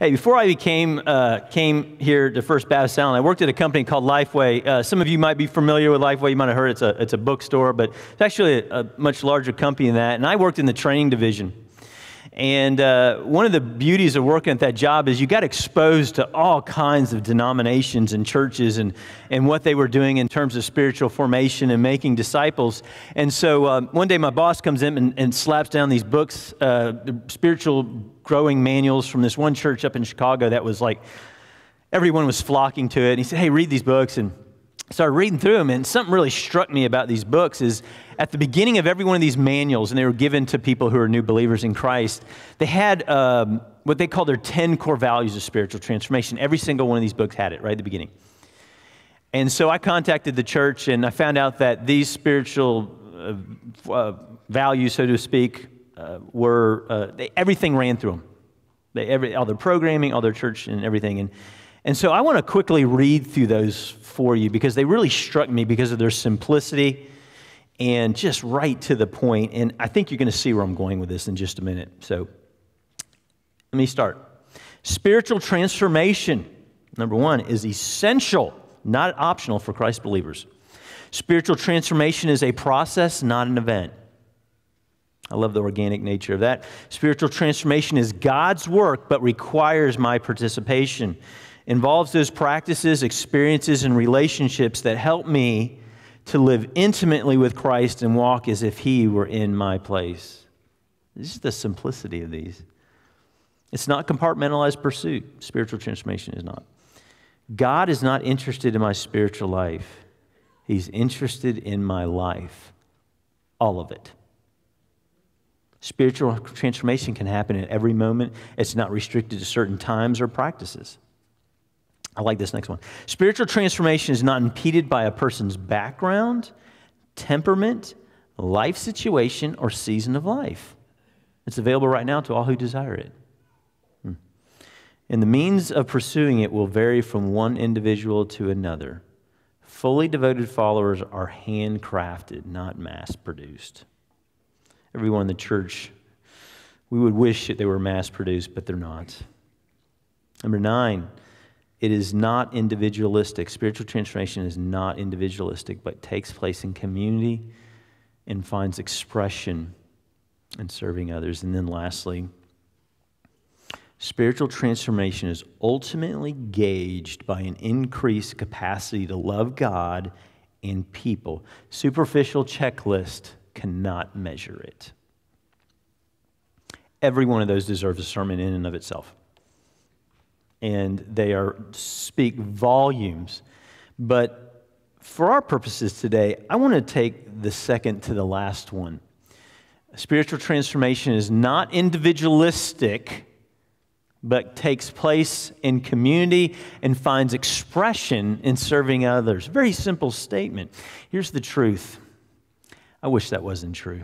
Hey, before I came here to First Baptist Island, I worked at a company called Lifeway. Some of you might be familiar with Lifeway. You might have heard it's a bookstore, but it's actually a much larger company than that. And I worked in the training division. And one of the beauties of working at that job is you got exposed to all kinds of denominations and churches and what they were doing in terms of spiritual formation and making disciples. And so one day my boss comes in and slaps down these books, spiritual growing manuals from this one church up in Chicago that was like, everyone was flocking to it. And he said, hey, read these books. And I started reading through them, and something really struck me about these books is at the beginning of every one of these manuals, and they were given to people who are new believers in Christ, they had what they call their 10 core values of spiritual transformation. Every single one of these books had it right at the beginning. And so I contacted the church, and I found out that these spiritual values, so to speak, everything ran through them. All their programming, all their church, and everything. And so I want to quickly read through those for you because they really struck me because of their simplicity and just right to the point. And I think you're going to see where I'm going with this in just a minute. So let me start. Spiritual transformation, number one, is essential, not optional for Christ believers. Spiritual transformation is a process, not an event. I love the organic nature of that. Spiritual transformation is God's work but requires my participation. Involves those practices, experiences, and relationships that help me to live intimately with Christ and walk as if He were in my place. This is the simplicity of these. It's not compartmentalized pursuit. Spiritual transformation is not. God is not interested in my spiritual life. He's interested in my life. All of it. Spiritual transformation can happen at every moment. It's not restricted to certain times or practices. I like this next one. Spiritual transformation is not impeded by a person's background, temperament, life situation, or season of life. It's available right now to all who desire it. And the means of pursuing it will vary from one individual to another. Fully devoted followers are handcrafted, not mass-produced. Everyone in the church, we would wish that they were mass-produced, but they're not. Number 9. It is not individualistic. Spiritual transformation is not individualistic, but takes place in community and finds expression in serving others. And then lastly, spiritual transformation is ultimately gauged by an increased capacity to love God and people. Superficial checklist cannot measure it. Every one of those deserves a sermon in and of itself. And they speak volumes. But for our purposes today, I want to take the second to the last one. Spiritual transformation is not individualistic, but takes place in community and finds expression in serving others. Very simple statement. Here's the truth. I wish that wasn't true.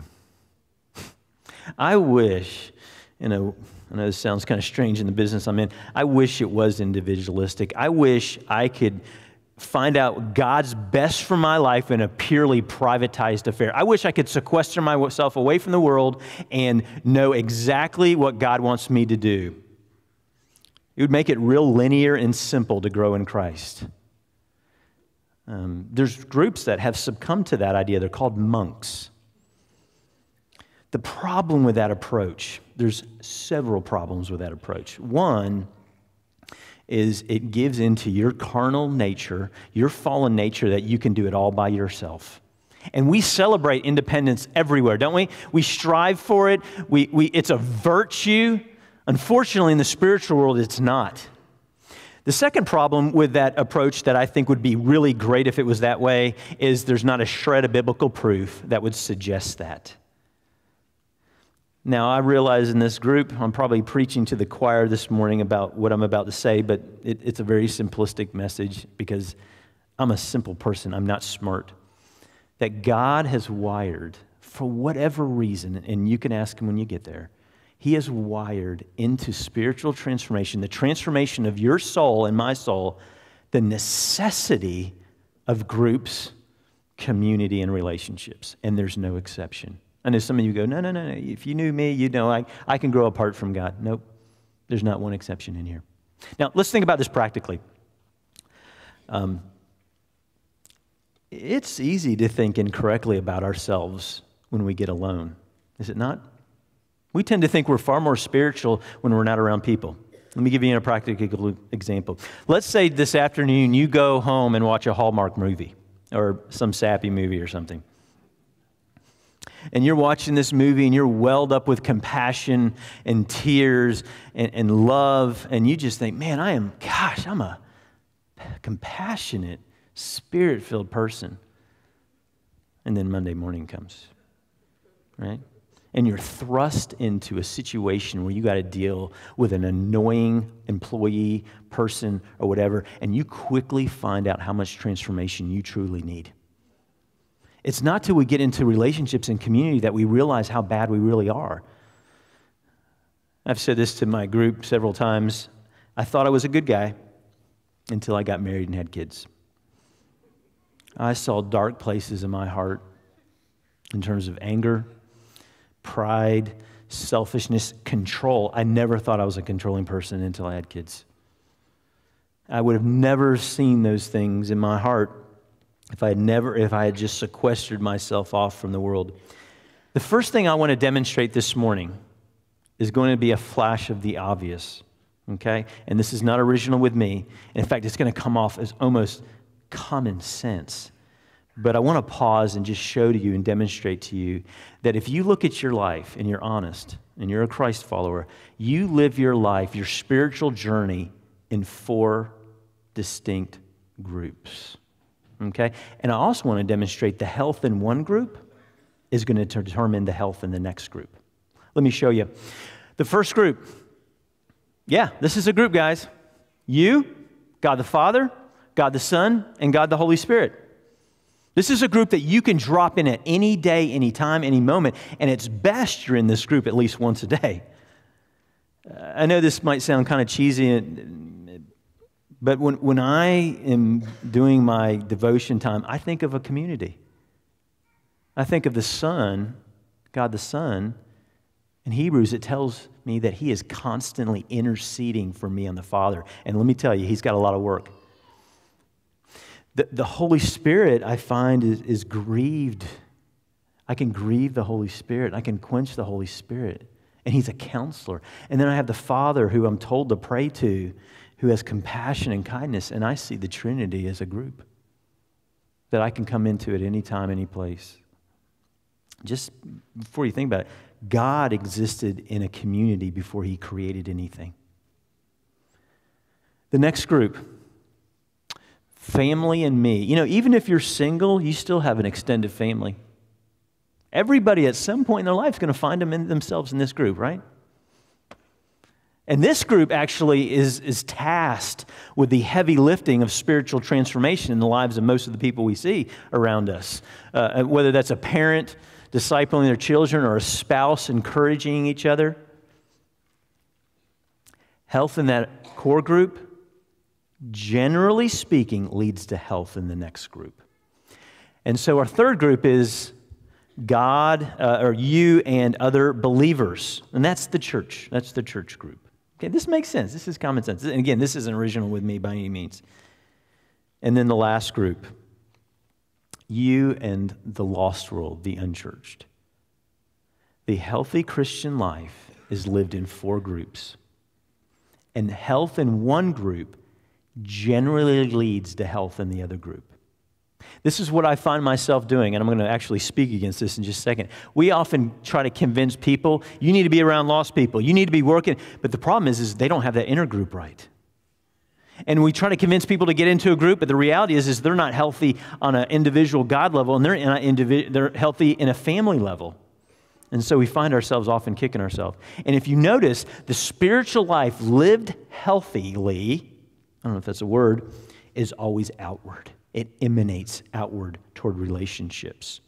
I wish, you know, I know this sounds kind of strange in the business I'm in. I wish it was individualistic. I wish I could find out God's best for my life in a purely privatized affair. I wish I could sequester myself away from the world and know exactly what God wants me to do. It would make it real linear and simple to grow in Christ. There's groups that have succumbed to that idea. They're called monks. The problem with that approach, there's several problems with that approach. One is it gives into your carnal nature, your fallen nature, that you can do it all by yourself. And we celebrate independence everywhere, don't we? We strive for it. It's a virtue. Unfortunately, in the spiritual world, it's not. The second problem with that approach that I think would be really great if it was that way is there's not a shred of biblical proof that would suggest that. Now, I realize in this group, I'm probably preaching to the choir this morning about what I'm about to say, but it's a very simplistic message because I'm a simple person. I'm not smart. That God has wired, for whatever reason, and you can ask Him when you get there, He has wired into spiritual transformation, the transformation of your soul and my soul, the necessity of groups, community, and relationships, and there's no exception. I know some of you go, no, if you knew me, you'd know I can grow apart from God. Nope. There's not one exception in here. Now, let's think about this practically. It's easy to think incorrectly about ourselves when we get alone, is it not? We tend to think we're far more spiritual when we're not around people. Let me give you a practical example. Let's say this afternoon you go home and watch a Hallmark movie or some sappy movie or something. And you're watching this movie and you're welled up with compassion and tears and love. And you just think, man, I'm a compassionate, spirit-filled person. And then Monday morning comes, right? And you're thrust into a situation where you got to deal with an annoying employee, person, or whatever, and you quickly find out how much transformation you truly need. It's not till we get into relationships and community that we realize how bad we really are. I've said this to my group several times. I thought I was a good guy until I got married and had kids. I saw dark places in my heart in terms of anger, pride, selfishness, control. I never thought I was a controlling person until I had kids. I would have never seen those things in my heart if I had just sequestered myself off from the world. The first thing I want to demonstrate this morning is going to be a flash of the obvious, okay? And this is not original with me. In fact, it's going to come off as almost common sense. But I want to pause and just show to you and demonstrate to you that if you look at your life and you're honest and you're a Christ follower, you live your life, your spiritual journey in four distinct groups. Okay? And I also want to demonstrate the health in one group is going to determine the health in the next group. Let me show you. The first group. Yeah, this is a group, guys. You, God the Father, God the Son, and God the Holy Spirit. This is a group that you can drop in at any day, any time, any moment, and it's best you're in this group at least once a day. I know this might sound kind of cheesy, but when I am doing my devotion time, I think of a community. I think of the Son, God the Son. In Hebrews, it tells me that He is constantly interceding for me and the Father. And let me tell you, He's got a lot of work. The Holy Spirit, I find, is grieved. I can grieve the Holy Spirit. I can quench the Holy Spirit. And He's a counselor. And then I have the Father, who I'm told to pray to, who has compassion and kindness, and I see the Trinity as a group that I can come into at any time, any place. Just before you think about it, God existed in a community before He created anything. The next group, family and me. You know, even if you're single, you still have an extended family. Everybody at some point in their life is going to find themselves in this group, right? And this group actually is tasked with the heavy lifting of spiritual transformation in the lives of most of the people we see around us. Whether that's a parent discipling their children or a spouse encouraging each other. Health in that core group, generally speaking, leads to health in the next group. And so our third group is God, or you and other believers. And that's the church. That's the church group. Okay, this makes sense. This is common sense. And again, this isn't original with me by any means. And then the last group, you and the lost world, the unchurched. The healthy Christian life is lived in four groups. And health in one group generally leads to health in the other group. This is what I find myself doing, and I'm going to actually speak against this in just a second. We often try to convince people, you need to be around lost people, you need to be working, but the problem is they don't have that inner group right. And we try to convince people to get into a group, but the reality is they're not healthy on an individual God level, and they're healthy in a family level. And so we find ourselves often kicking ourselves. And if you notice, the spiritual life lived healthily, I don't know if that's a word, is always outward. It emanates outward toward relationships.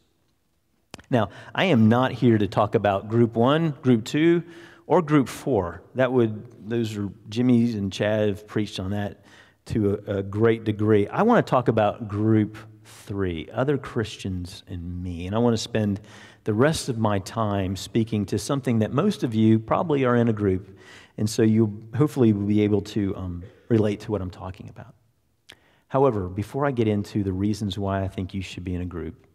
Now, I am not here to talk about group one, group two, or group four. Those are Jimmy's and Chad have preached on that to a great degree. I want to talk about group three, other Christians and me. And I want to spend the rest of my time speaking to something that most of you probably are in a group, And so you hopefully will be able to relate to what I'm talking about. However, before I get into the reasons why I think you should be in a group,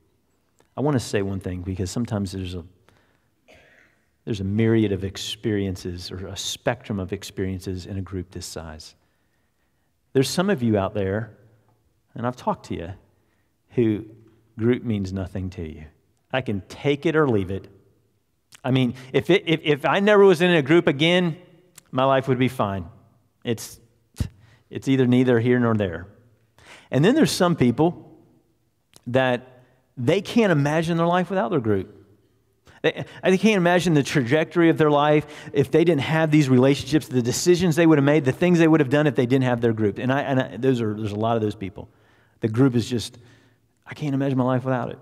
I want to say one thing, because sometimes there's a myriad of experiences, or a spectrum of experiences in a group this size. There's some of you out there, and I've talked to you, who group means nothing to you. I can take it or leave it. I mean, if I never was in a group again, my life would be fine. It's either neither here nor there. And then there's some people that they can't imagine their life without their group. They can't imagine the trajectory of their life if they didn't have these relationships, the decisions they would have made, the things they would have done if they didn't have their group. And there's a lot of those people. The group is just, I can't imagine my life without it.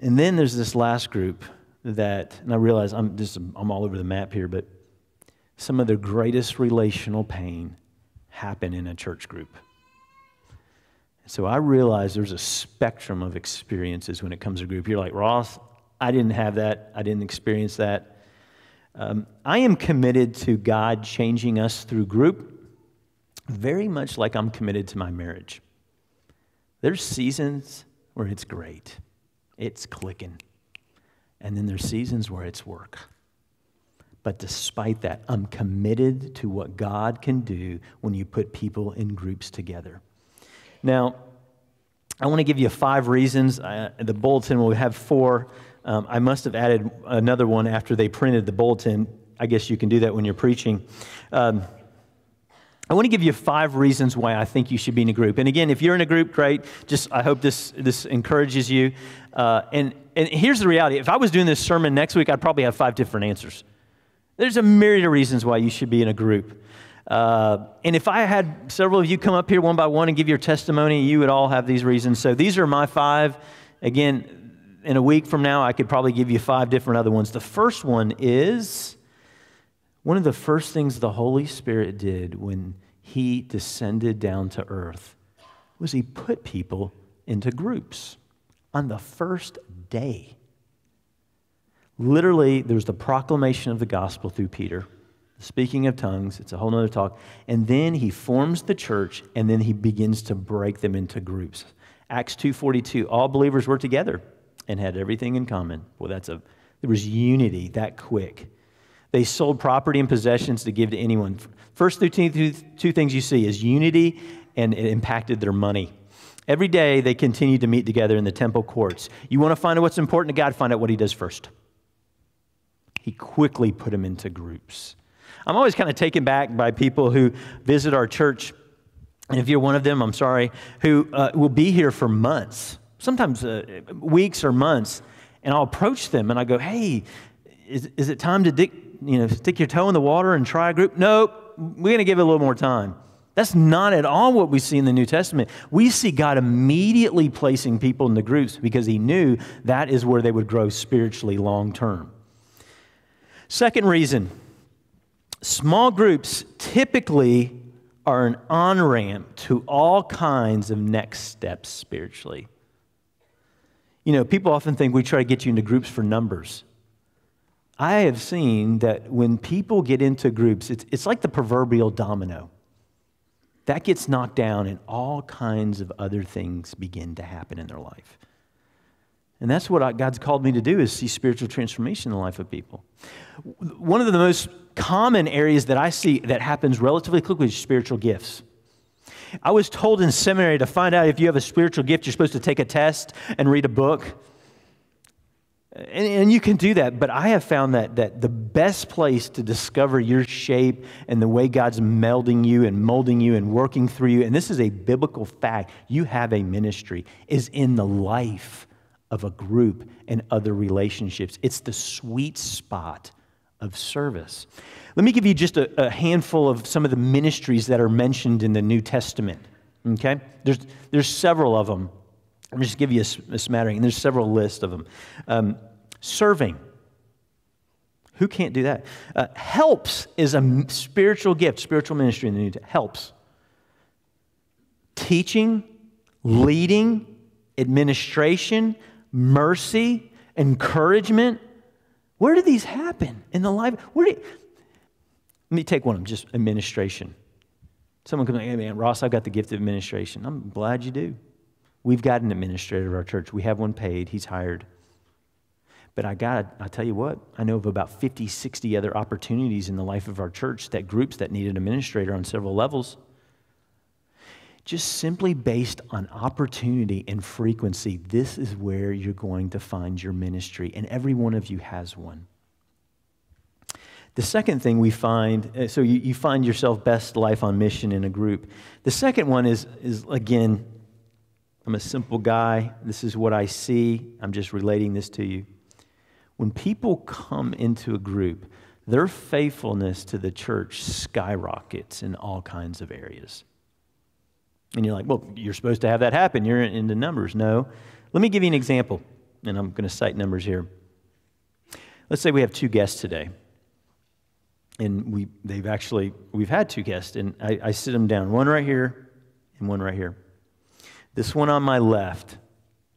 And then there's this last group that, and I realize I'm all over the map here, but some of the greatest relational pain happen in a church group. So I realize there's a spectrum of experiences when it comes to group. You're like, Ross, I didn't have that. I didn't experience that. I am committed to God changing us through group, very much like I'm committed to my marriage. There's seasons where it's great. It's clicking. And then there's seasons where it's work. But despite that, I'm committed to what God can do when you put people in groups together. Now, I want to give you 5 reasons. The bulletin will have 4. I must have added another one after they printed the bulletin. I guess you can do that when you're preaching. I want to give you 5 reasons why I think you should be in a group. And again, if you're in a group, great. Just I hope this encourages you. And here's the reality. If I was doing this sermon next week, I'd probably have 5 different answers. There's a myriad of reasons why you should be in a group. And if I had several of you come up here one by one and give your testimony, you would all have these reasons. So these are my 5. Again, in a week from now, I could probably give you 5 different other ones. The first one is one of the first things the Holy Spirit did when he descended down to earth was he put people into groups on the first day. Literally, there's the proclamation of the gospel through Peter. Speaking of tongues, it's a whole other talk. And then he forms the church, and then he begins to break them into groups. Acts 2:42, all believers were together and had everything in common. Well, there was unity that quick. They sold property and possessions to give to anyone. First two things you see is unity, and it impacted their money. Every day they continued to meet together in the temple courts. You want to find out what's important to God, find out what he does first. He quickly put them into groups. I'm always kind of taken back by people who visit our church, and if you're one of them, I'm sorry, who will be here for months, sometimes weeks or months, and I'll approach them and I go, hey, is it time to stick your toe in the water and try a group? Nope, we're going to give it a little more time. That's not at all what we see in the New Testament. We see God immediately placing people in the groups because he knew that is where they would grow spiritually long term. Second reason, small groups typically are an on-ramp to all kinds of next steps spiritually. You know, people often think we try to get you into groups for numbers. I have seen that when people get into groups, it's like the proverbial domino. That gets knocked down and all kinds of other things begin to happen in their life. And that's what God's called me to do, is see spiritual transformation in the life of people. One of the most common areas that I see that happens relatively quickly is spiritual gifts. I was told in seminary to find out if you have a spiritual gift, you're supposed to take a test and read a book. And you can do that, but I have found that the best place to discover your shape and the way God's melding you and molding you and working through you, and this is a biblical fact, you have a ministry, is in the life of a group and other relationships. It's the sweet spot of service. Let me give you just a handful of some of the ministries that are mentioned in the New Testament, okay? There's several of them. I'm just giving you a smattering. There's several lists of them. Serving. Who can't do that? Helps is a spiritual gift, spiritual ministry in the New Testament. Helps. Teaching, leading, administration, mercy, encouragement. Where do these happen in the life? Let me take one of them, just administration. Someone comes like, hey man, Ross, I've got the gift of administration. I'm glad you do. We've got an administrator at our church. We have one paid. He's hired. But I tell you what, I know of about 50, 60 other opportunities in the life of our church that groups that need an administrator on several levels. Just simply based on opportunity and frequency, this is where you're going to find your ministry, and every one of you has one. The second thing we find, so you find yourself best life on mission in a group. The second one is again, I'm a simple guy. This is what I see. I'm just relating this to you. When people come into a group, their faithfulness to the church skyrockets in all kinds of areas. And you're like, well, you're supposed to have that happen. You're into numbers. No. Let me give you an example, and I'm going to cite numbers here. Let's say we have two guests today, and we've had two guests, and I sit them down, one right here and one right here. This one on my left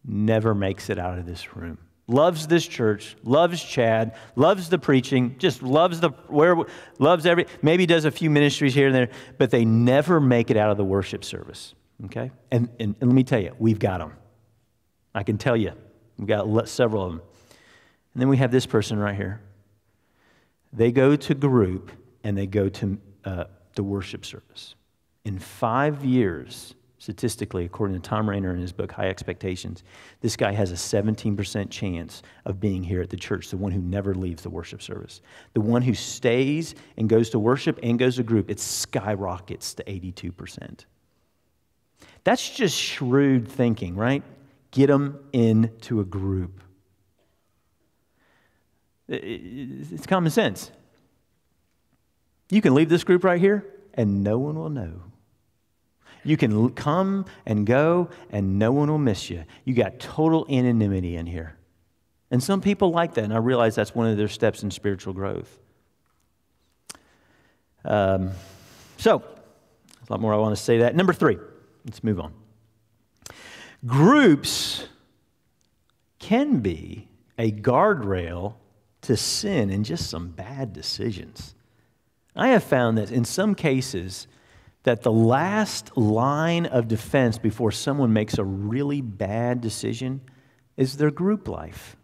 never makes it out of this room. Loves this church, loves Chad, loves the preaching, just loves every, maybe does a few ministries here and there, but they never make it out of the worship service, okay? And let me tell you, we've got them. I can tell you, we've got several of them. And then we have this person right here. They go to group and they go to the worship service. In 5 years, statistically, according to Tom Rainer in his book, High Expectations, this guy has a 17% chance of being here at the church, the one who never leaves the worship service. The one who stays and goes to worship and goes to group, it skyrockets to 82%. That's just shrewd thinking, right? Get them into a group. It's common sense. You can leave this group right here and no one will know. You can come and go, and no one will miss you. You got total anonymity in here. And some people like that, and I realize that's one of their steps in spiritual growth. So, a lot more I want to say that. Number three, let's move on. Groups can be a guardrail to sin and just some bad decisions. I have found that in some cases, that the last line of defense before someone makes a really bad decision is their group life.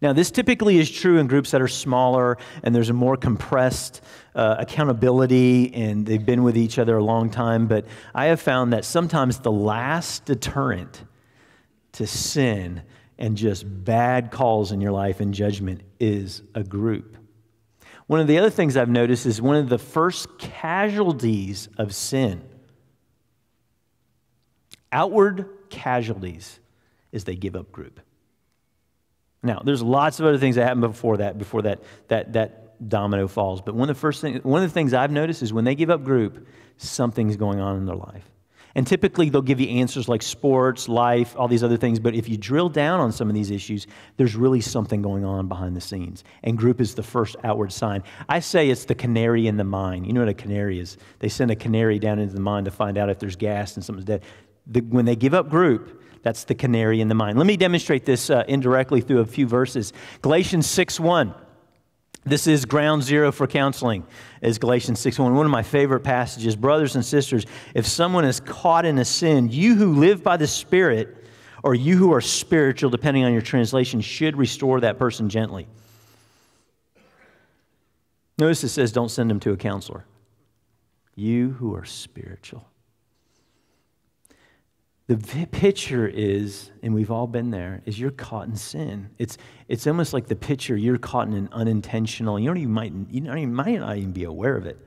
Now, this typically is true in groups that are smaller and there's a more compressed accountability and they've been with each other a long time, but I have found that sometimes the last deterrent to sin and just bad calls in your life and judgment is a group. One of the other things I've noticed is one of the first casualties of sin, outward casualties, is they give up group. Now, there's lots of other things that happen before that domino falls, but one of the things I've noticed is when they give up group, something's going on in their life. And typically they'll give you answers like sports, life, all these other things, but if you drill down on some of these issues, there's really something going on behind the scenes, and group is the first outward sign. I say it's the canary in the mine. You know what a canary is? They send a canary down into the mine to find out if there's gas and someone's dead. When they give up group, that's the canary in the mine. Let me demonstrate this indirectly through a few verses. Galatians 6:1. This is ground zero for counseling, is Galatians 6:1. One of my favorite passages. Brothers and sisters, if someone is caught in a sin, you who live by the Spirit, or you who are spiritual, depending on your translation, should restore that person gently. Notice it says don't send them to a counselor. You who are spiritual. The picture is, and we've all been there, is you're caught in sin. It's almost like the picture you're caught in an unintentional. You might not even be aware of it.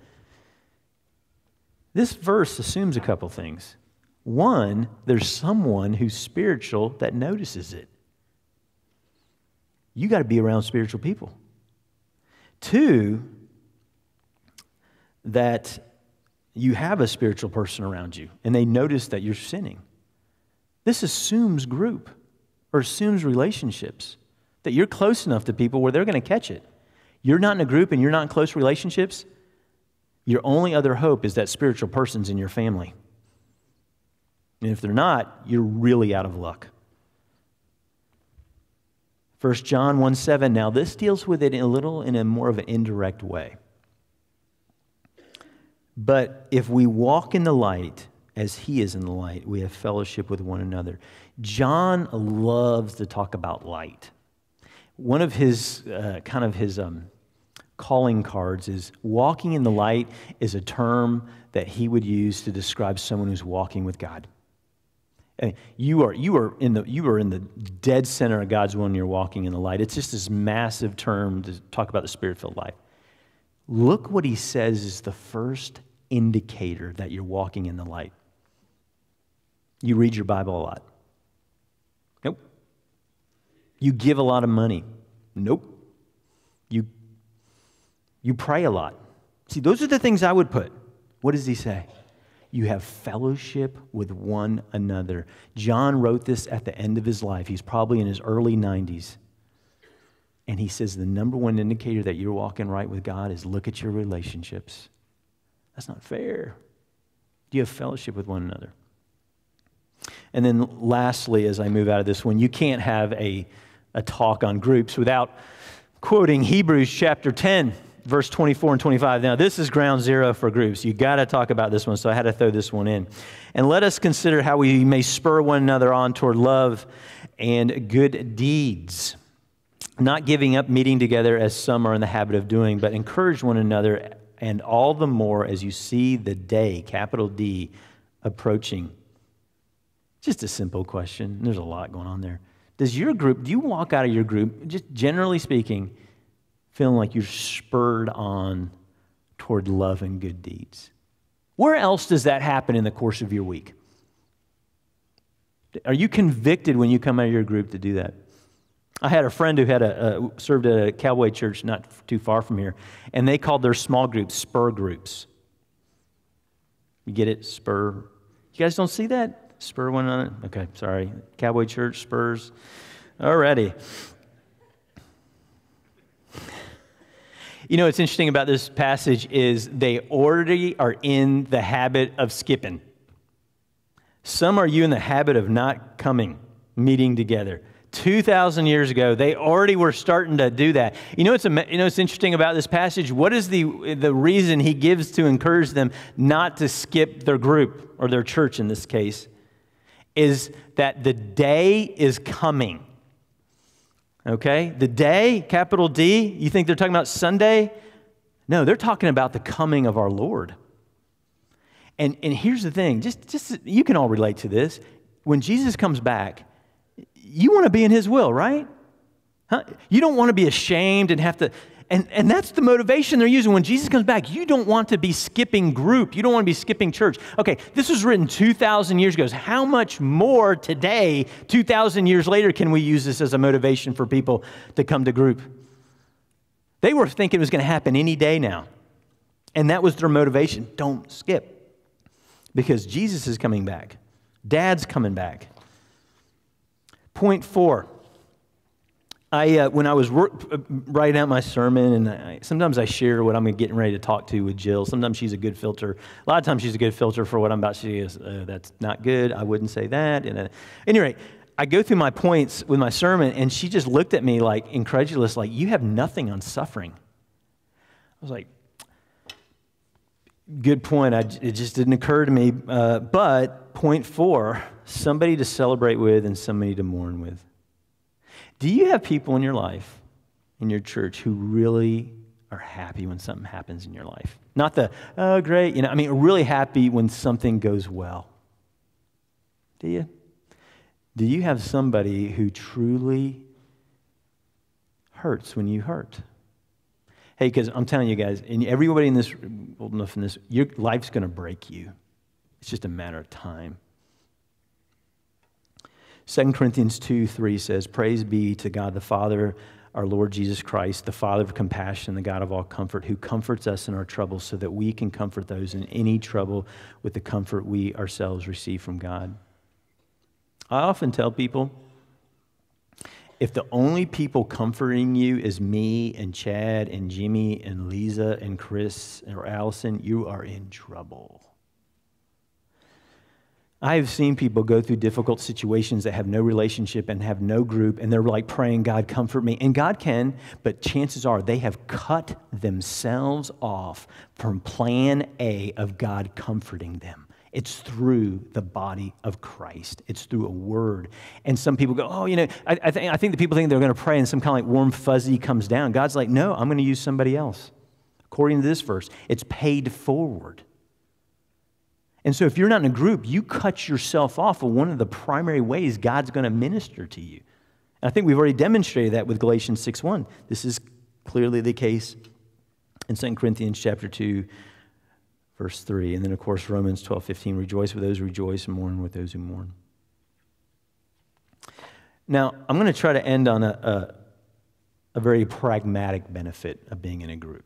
This verse assumes a couple things. One, there's someone who's spiritual that notices it. You got to be around spiritual people. Two, that you have a spiritual person around you, and they notice that you're sinning. This assumes group or assumes relationships, that you're close enough to people where they're going to catch it. You're not in a group and you're not in close relationships. Your only other hope is that spiritual person's in your family. And if they're not, you're really out of luck. First John 1:7, now this deals with it in a more of an indirect way. But if we walk in the light as he is in the light, we have fellowship with one another. John loves to talk about light. One of his, calling cards is walking in the light is a term that he would use to describe someone who's walking with God. I mean, you are in the dead center of God's will when you're walking in the light. It's just this massive term to talk about the Spirit-filled life. Look what he says is the first indicator that you're walking in the light. You read your Bible a lot. Nope. You give a lot of money. Nope. You pray a lot. See, those are the things I would put. What does he say? You have fellowship with one another. John wrote this at the end of his life. He's probably in his early 90s. And he says the number one indicator that you're walking right with God is look at your relationships. That's not fair. Do you have fellowship with one another? And then lastly, as I move out of this one, you can't have a talk on groups without quoting Hebrews chapter 10. Verse 24 and 25. Now, this is ground zero for groups. You've got to talk about this one, so I had to throw this one in. And let us consider how we may spur one another on toward love and good deeds, not giving up meeting together as some are in the habit of doing, but encourage one another, and all the more as you see the day, capital D, approaching. Just a simple question. There's a lot going on there. Does your group, do you walk out of your group, just generally speaking, feeling like you're spurred on toward love and good deeds? Where else does that happen in the course of your week? Are you convicted when you come out of your group to do that? I had a friend who had served at a cowboy church not too far from here, and they called their small groups spur groups. You get it? Spur. You guys don't see that? Spur one another? Okay, sorry. Cowboy church, spurs. Alrighty. You know, what's interesting about this passage is they already are in the habit of skipping. Some are you in the habit of not coming, meeting together. 2,000 years ago, they already were starting to do that. You know, what's interesting about this passage? What is the reason he gives to encourage them not to skip their group, or their church in this case, is that the day is coming. Okay, the day, capital D, you think they're talking about Sunday? No, they're talking about the coming of our Lord. And here's the thing, just you can all relate to this. When Jesus comes back, you want to be in his will, right? Huh? You don't want to be ashamed and have to, and that's the motivation they're using. When Jesus comes back, you don't want to be skipping group. You don't want to be skipping church. Okay, this was written 2,000 years ago. So how much more today, 2,000 years later, can we use this as a motivation for people to come to group? They were thinking it was going to happen any day now. And that was their motivation. Don't skip. Because Jesus is coming back. Dad's coming back. Point four. When I was writing out my sermon, and sometimes I share what I'm getting ready to talk to with Jill. Sometimes she's a good filter. A lot of times she's a good filter for what I'm about to say. That's not good. I wouldn't say that. And anyway, I go through my points with my sermon, and she just looked at me like incredulous, like, you have nothing on suffering. I was like, good point. It just didn't occur to me. But point four, somebody to celebrate with and somebody to mourn with. Do you have people in your life, in your church, who really are happy when something happens in your life? Not the, oh, great, you know, I mean, really happy when something goes well. Do you? Do you have somebody who truly hurts when you hurt? Hey, because I'm telling you guys, and everybody in this, old enough in this, your life's going to break you. It's just a matter of time. 2 Corinthians 2:3 says, praise be to God the Father, our Lord Jesus Christ, the Father of compassion, the God of all comfort, who comforts us in our trouble so that we can comfort those in any trouble with the comfort we ourselves receive from God. I often tell people, if the only people comforting you is me and Chad and Jimmy and Lisa and Chris or Allison, you are in trouble. I have seen people go through difficult situations that have no relationship and have no group, and they're like praying, God, comfort me. And God can, but chances are they have cut themselves off from plan A of God comforting them. It's through the body of Christ. It's through a word. And some people go, oh, you know, I think the people think they're going to pray and some kind of like warm fuzzy comes down. God's like, no, I'm going to use somebody else. According to this verse, it's paid forward. And so if you're not in a group, you cut yourself off of one of the primary ways God's going to minister to you. And I think we've already demonstrated that with Galatians 6:1. This is clearly the case in 2 Corinthians chapter 2, verse 3. And then, of course, Romans 12:15, rejoice with those who rejoice and mourn with those who mourn. Now, I'm going to try to end on a very pragmatic benefit of being in a group.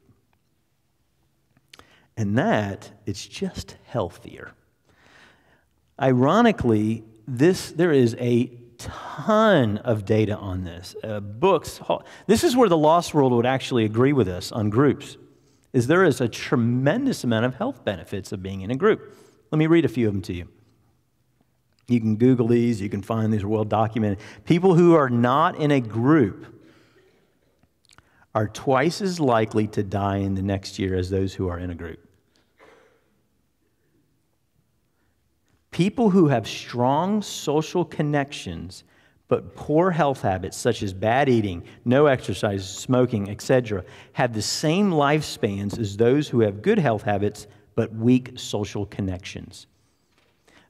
And that, it's just healthier. Ironically, there is a ton of data on this. Books, this is where the lost world would actually agree with us on groups, is there is a tremendous amount of health benefits of being in a group. Let me read a few of them to you. You can Google these, you can find these are well documented. People who are not in a group are twice as likely to die in the next year as those who are in a group. People who have strong social connections but poor health habits such as bad eating, no exercise, smoking, etc., have the same lifespans as those who have good health habits but weak social connections.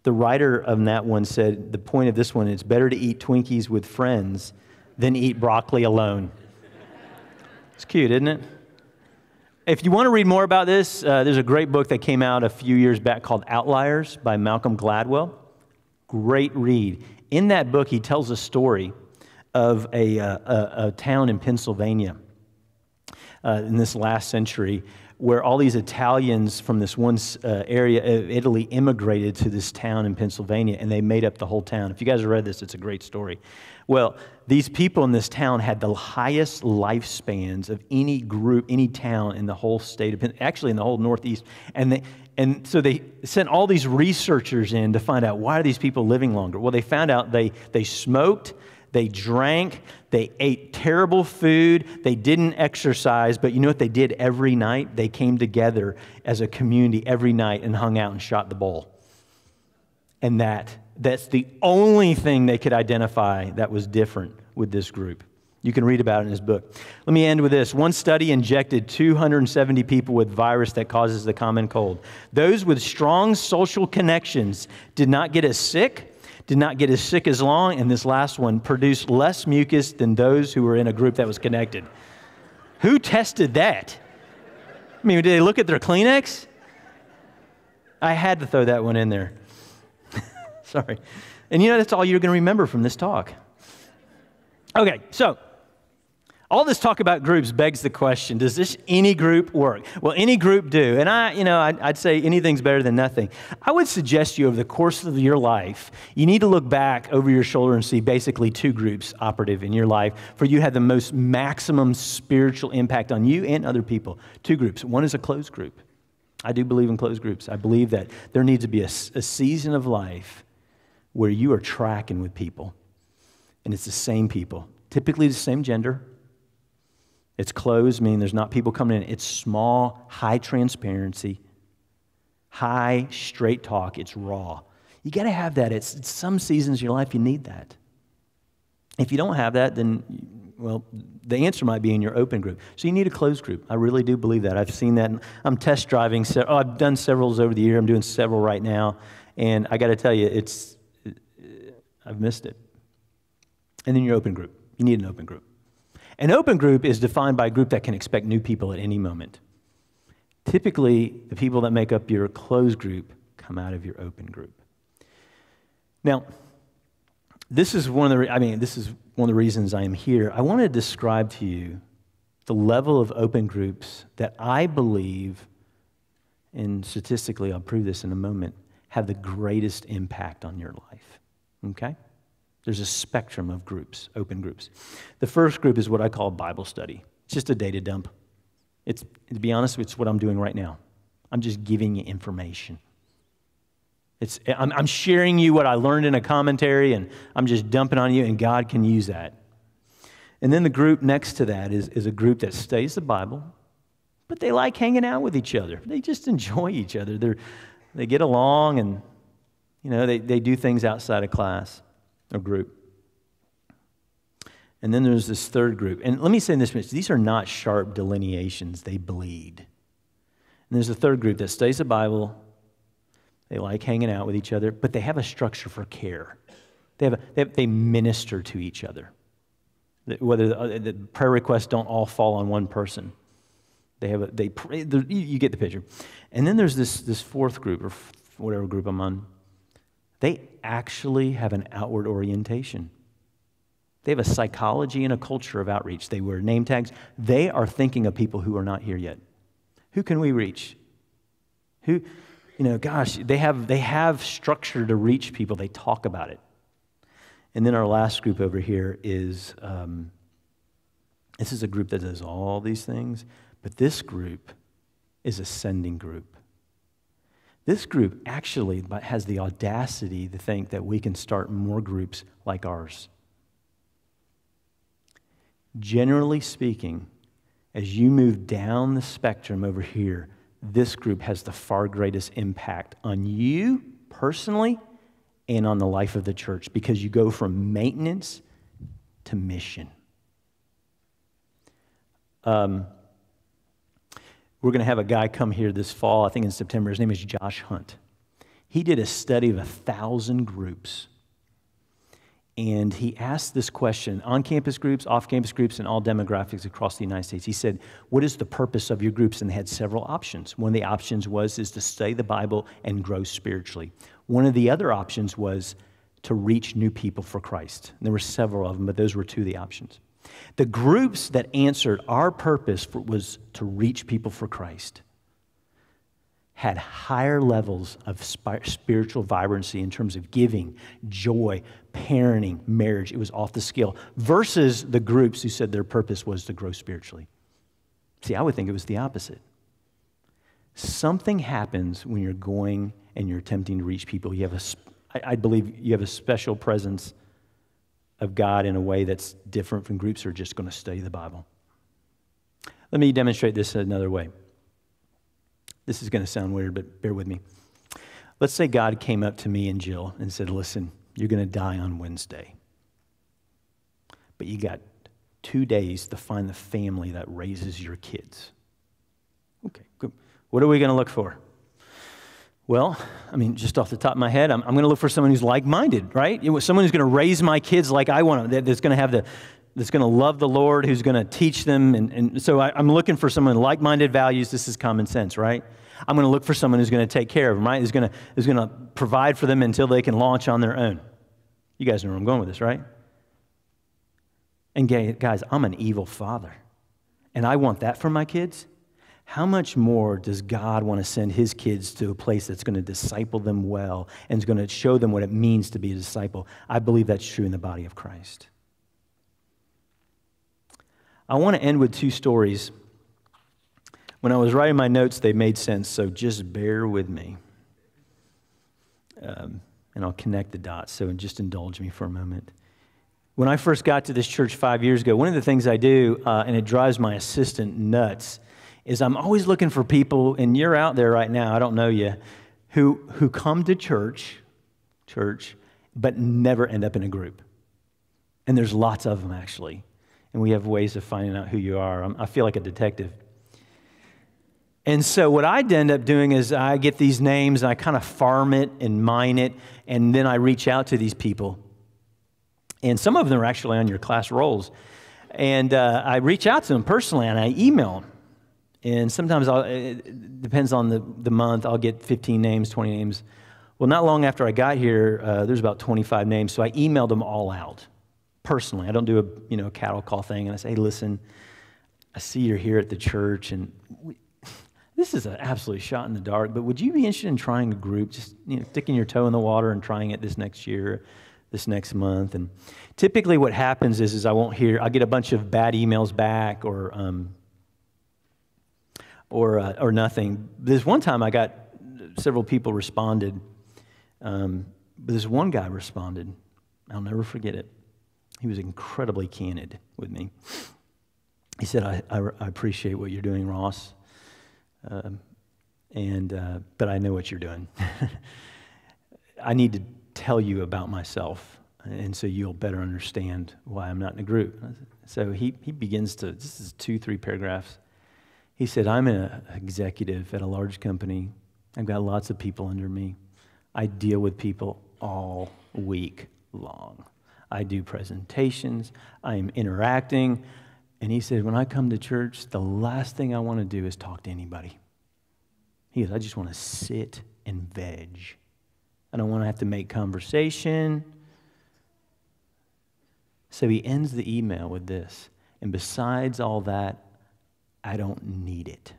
The writer of that one said, the point of this one, it's better to eat Twinkies with friends than eat broccoli alone. It's cute, isn't it? If you want to read more about this, there's a great book that came out a few years back called Outliers by Malcolm Gladwell. Great read. In that book, he tells a story of a town in Pennsylvania in this last century where all these Italians from this one area of Italy immigrated to this town in Pennsylvania, and they made up the whole town. If you guys have read this, it's a great story. Well, these people in this town had the highest lifespans of any group, any town in the whole state of Pennsylvania, actually in the whole Northeast. And so they sent all these researchers in to find out, why are these people living longer? Well, they found out they smoked, they drank, they ate terrible food, they didn't exercise, but you know what they did every night? They came together as a community every night and hung out and shot the bull. And that's the only thing they could identify that was different with this group. You can read about it in his book. Let me end with this. One study injected 270 people with virus that causes the common cold. Those with strong social connections did not get as sick as long, and this last one produced less mucus than those who were in a group that was connected. Who tested that? I mean, did they look at their Kleenex? I had to throw that one in there. Sorry. And you know, that's all you're going to remember from this talk. Okay, so all this talk about groups begs the question, does any group work? Well, any group do. And I'd say anything's better than nothing. I would suggest you over the course of your life, you need to look back over your shoulder and see basically two groups operative in your life for you to have the most maximum spiritual impact on you and other people. Two groups. One is a closed group. I do believe in closed groups. I believe that there needs to be a season of life where you are tracking with people, and it's the same people, typically the same gender. It's closed, meaning there's not people coming in. It's small, high transparency, high straight talk. It's raw. You got to have that. It's some seasons of your life you need that. If you don't have that, then, well, the answer might be in your open group. So you need a closed group. I really do believe that. I've seen that. I'm test driving. I've done several over the year. I'm doing several right now, and I got to tell you, I've missed it. And then your open group. You need an open group. An open group is defined by a group that can expect new people at any moment. Typically, the people that make up your closed group come out of your open group. Now, this is one of the reasons I am here. I want to describe to you the level of open groups that I believe, and statistically I'll prove this in a moment, have the greatest impact on your life. Okay? There's a spectrum of groups, open groups. The first group is what I call Bible study. It's just a data dump. It's, to be honest, it's what I'm doing right now. I'm just giving you information. I'm sharing you what I learned in a commentary, and I'm just dumping on you, and God can use that. And then the group next to that is a group that studies the Bible, but they like hanging out with each other. They just enjoy each other. They get along, and they do things outside of class or group. And then there's this third group. And let me say in this, these are not sharp delineations. They bleed. And there's a third group that studies the Bible. They like hanging out with each other, but they have a structure for care. They minister to each other. Whether the prayer requests don't all fall on one person. They pray. You get the picture. And then there's this fourth group, or whatever group I'm on. They actually have an outward orientation. They have a psychology and a culture of outreach. They wear name tags. They are thinking of people who are not here yet. Who can we reach? Who, they have structure to reach people. They talk about it. And then our last group over here is, this is a group that does all these things, but this group is a sending group. This group actually has the audacity to think that we can start more groups like ours. Generally speaking, as you move down the spectrum over here, this group has the far greatest impact on you personally and on the life of the church, because you go from maintenance to mission. We're going to have a guy come here this fall, I think in September. His name is Josh Hunt. He did a study of 1,000 groups. And he asked this question, on-campus groups, off-campus groups, and all demographics across the United States. He said, what is the purpose of your groups? And they had several options. One of the options was to study the Bible and grow spiritually. One of the other options was to reach new people for Christ. And there were several of them, but those were two of the options. The groups that answered our purpose was to reach people for Christ had higher levels of spiritual vibrancy in terms of giving, joy, parenting, marriage. It was off the scale versus the groups who said their purpose was to grow spiritually. See, I would think it was the opposite. Something happens when you're going and you're attempting to reach people. You have I believe you have a special presence of God in a way that's different from groups who are just going to study the Bible. Let me demonstrate this another way. This is going to sound weird, but bear with me. Let's say God came up to me and Jill and said, listen, you're going to die on Wednesday, but you got 2 days to find the family that raises your kids. Okay, good. What are we going to look for? Well, just off the top of my head, I'm going to look for someone who's like-minded, right? Someone who's going to raise my kids like I want them, that's going to love the Lord, who's going to teach them. And so I'm looking for someone with like-minded values. This is common sense, right? I'm going to look for someone who's going to take care of them, right? Who's going to provide for them until they can launch on their own. You guys know where I'm going with this, right? And guys, I'm an evil father, and I want that for my kids. How much more does God want to send his kids to a place that's going to disciple them well and is going to show them what it means to be a disciple? I believe that's true in the body of Christ. I want to end with two stories. When I was writing my notes, they made sense, so just bear with me. And I'll connect the dots, so just indulge me for a moment. When I first got to this church 5 years ago, one of the things I do, and it drives my assistant nuts, is I'm always looking for people, and you're out there right now, I don't know you, who come to church, but never end up in a group. And there's lots of them, actually. And we have ways of finding out who you are. I feel like a detective. And so what I'd end up doing is I get these names, and I kind of farm it and mine it, and then I reach out to these people. And some of them are actually on your class rolls. And I reach out to them personally, and I email them. And sometimes, it depends on the month, I'll get 15 names, 20 names. Well, not long after I got here, there's about 25 names, so I emailed them all out. Personally, I don't do a cattle call thing, and I say, hey, listen, I see you're here at the church, and this is an absolute shot in the dark, but would you be interested in trying a group, just sticking your toe in the water and trying it this next year, this next month? And typically what happens is I won't hear, I'll get a bunch of bad emails back or nothing. This one time I got several people responded But this one guy responded. I'll never forget it. He was incredibly candid with me. He said, I appreciate what you're doing, Ross, but I know what you're doing. I need to tell you about myself, and so you'll better understand why I'm not in a group. So he begins to, this is 2-3 paragraphs. He said, I'm an executive at a large company. I've got lots of people under me. I deal with people all week long. I do presentations. I'm interacting. And he said, when I come to church, the last thing I want to do is talk to anybody. He goes, I just want to sit and veg. I don't want to have to make conversation. So he ends the email with this. And besides all that, I don't need it.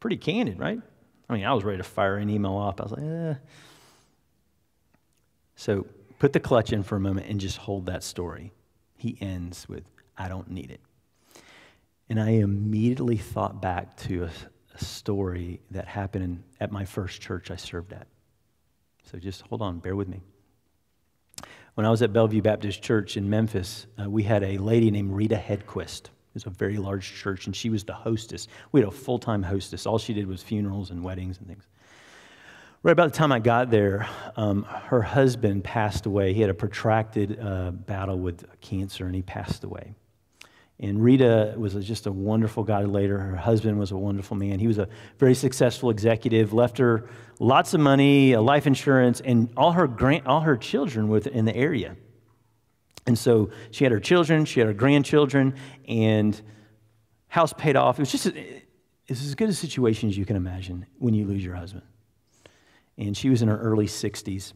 Pretty candid, right? I mean, I was ready to fire an email off. I was like, eh. So put the clutch in for a moment and just hold that story. He ends with, I don't need it. And I immediately thought back to a story that happened at my first church I served at. So just hold on, bear with me. When I was at Bellevue Baptist Church in Memphis, we had a lady named Rita Hedquist. It was a very large church, and she was the hostess. We had a full-time hostess. All she did was funerals and weddings and things. Right about the time I got there, her husband passed away. He had a protracted battle with cancer, and he passed away. And Rita was just a wonderful guy later. Her husband was a wonderful man. He was a very successful executive, left her lots of money, life insurance, and all her children were in the area. And so she had her children, she had her grandchildren, and house paid off. It was just it's as good a situation as you can imagine when you lose your husband. And she was in her early 60s.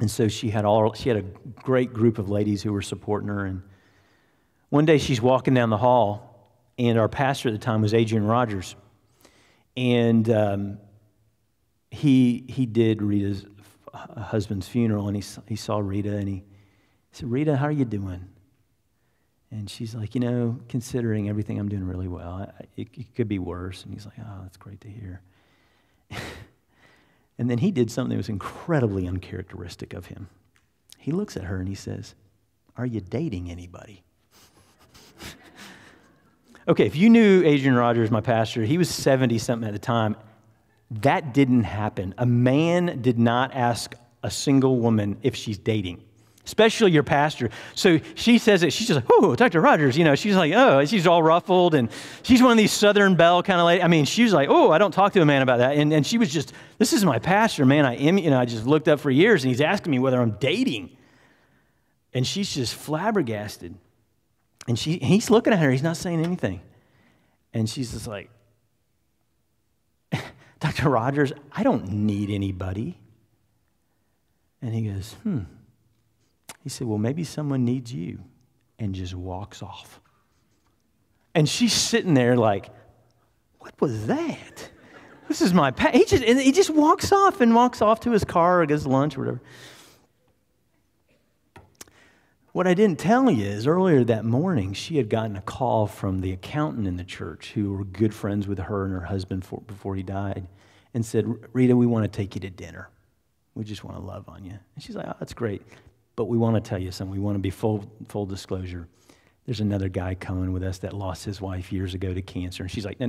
And so she had a great group of ladies who were supporting her. And one day she's walking down the hall, and our pastor at the time was Adrian Rogers. And he did Rita's husband's funeral, and he saw Rita, and he said, Rita, how are you doing? And she's like, you know, considering everything, I'm doing really well. It could be worse. And he's like, oh, that's great to hear. And then he did something that was incredibly uncharacteristic of him. He looks at her and he says, are you dating anybody? Okay, if you knew Adrian Rogers, my pastor, he was 70-something at the time. That didn't happen. A man did not ask a single woman if she's dating, especially your pastor. So she says it. She's just like, oh, Dr. Rogers, you know, she's like, oh, she's all ruffled. And she's one of these Southern Belle kind of lady. I mean, she was like, oh, I don't talk to a man about that. And she was just, this is my pastor, man. I am, you know, I just looked up for years and he's asking me whether I'm dating. And she's just flabbergasted. And he's looking at her. He's not saying anything. And she's just like, Dr. Rogers, I don't need anybody. And he goes, He said, well, maybe someone needs you, and just walks off. And she's sitting there like, what was that? This is my past. He just walks off and walks off to his car or goes to lunch or whatever. What I didn't tell you is earlier that morning, she had gotten a call from the accountant in the church who were good friends with her and her husband before he died, and said, Rita, we want to take you to dinner. We just want to love on you. And she's like, oh, that's great. But we want to tell you something. We want to be full disclosure. There's another guy coming with us that lost his wife years ago to cancer. And she's like, no,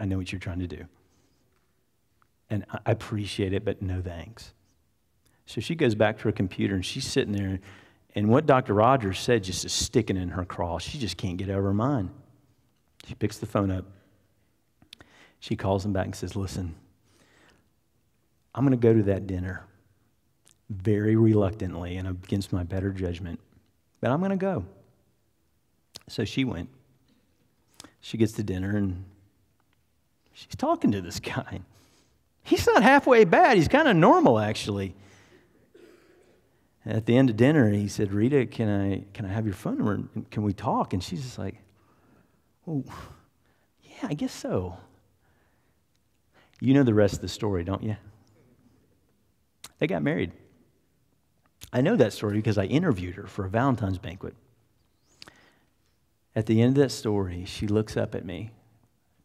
I know what you're trying to do. And I appreciate it, but no thanks. So she goes back to her computer, and she's sitting there. And what Dr. Rogers said just is sticking in her craw. She just can't get out of her mind. She picks the phone up. She calls him back and says, listen, I'm going to go to that dinner. Very reluctantly and against my better judgment, but I'm going to go. So she went. She gets to dinner, and she's talking to this guy. He's not halfway bad. He's kind of normal, actually. At the end of dinner, he said, Rita, can I have your phone number? Can we talk? And she's just like, oh, yeah, I guess so. You know the rest of the story, don't you? They got married. I know that story because I interviewed her for a Valentine's banquet. At the end of that story, she looks up at me,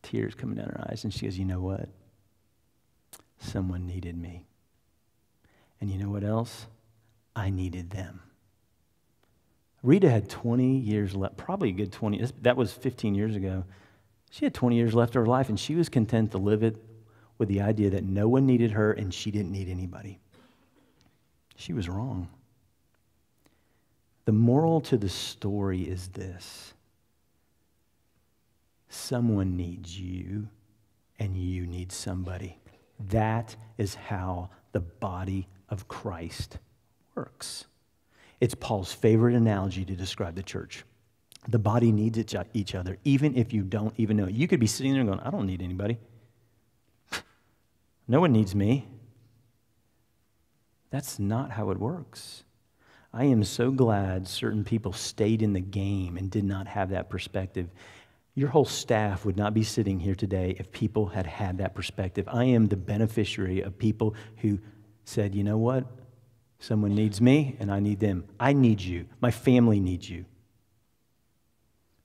tears coming down her eyes, and she goes, you know what? Someone needed me. And you know what else? I needed them. Rita had 20 years left, probably a good 20. That was 15 years ago. She had 20 years left of her life, and she was content to live it with the idea that no one needed her and she didn't need anybody. She was wrong. The moral to the story is this. Someone needs you, and you need somebody. That is how the body of Christ works. It's Paul's favorite analogy to describe the church. The body needs each other, even if you don't even know it. You could be sitting there going, I don't need anybody. No one needs me. That's not how it works. I am so glad certain people stayed in the game and did not have that perspective. Your whole staff would not be sitting here today if people had had that perspective. I am the beneficiary of people who said, you know what? Someone needs me and I need them. I need you. My family needs you.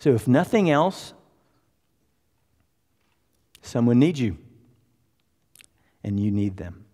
So if nothing else, someone needs you and you need them.